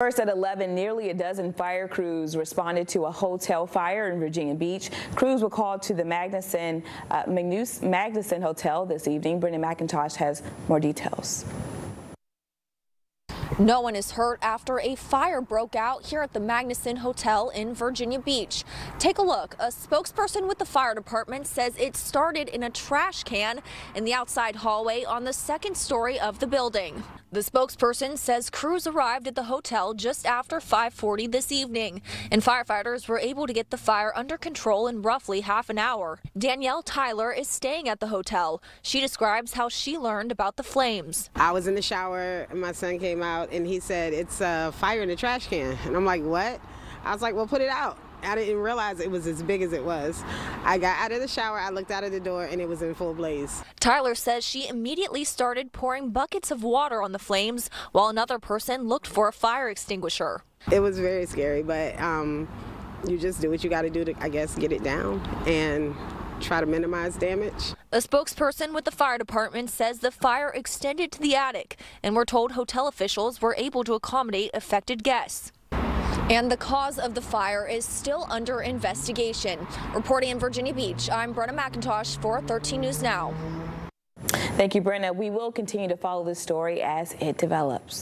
First at 11, nearly a dozen fire crews responded to a hotel fire in Virginia Beach. Crews were called to the Magnuson Hotel this evening. Brendan McIntosh has more details. No one is hurt after a fire broke out here at the Magnuson Hotel in Virginia Beach. Take a look. A spokesperson with the fire department says it started in a trash can in the outside hallway on the second story of the building. The spokesperson says crews arrived at the hotel just after 5:40 this evening, and firefighters were able to get the fire under control in roughly half an hour. Danielle Tyler is staying at the hotel. She describes how she learned about the flames. I was in the shower and my son came out, and he said, "It's a fire in the trash can." And I'm like, "What?" I was like, "Well, put it out." I didn't realize it was as big as it was. I got out of the shower, I looked out of the door, and it was in full blaze. Tyler says she immediately started pouring buckets of water on the flames while another person looked for a fire extinguisher. It was very scary, but you just do what you got to do to, I guess, get it down and try to minimize damage. A spokesperson with the fire department says the fire extended to the attic, and we're told hotel officials were able to accommodate affected guests. And the cause of the fire is still under investigation. Reporting in Virginia Beach, I'm Brendan McIntosh for 13 News Now. Thank you, Brendan. We will continue to follow this story as it develops.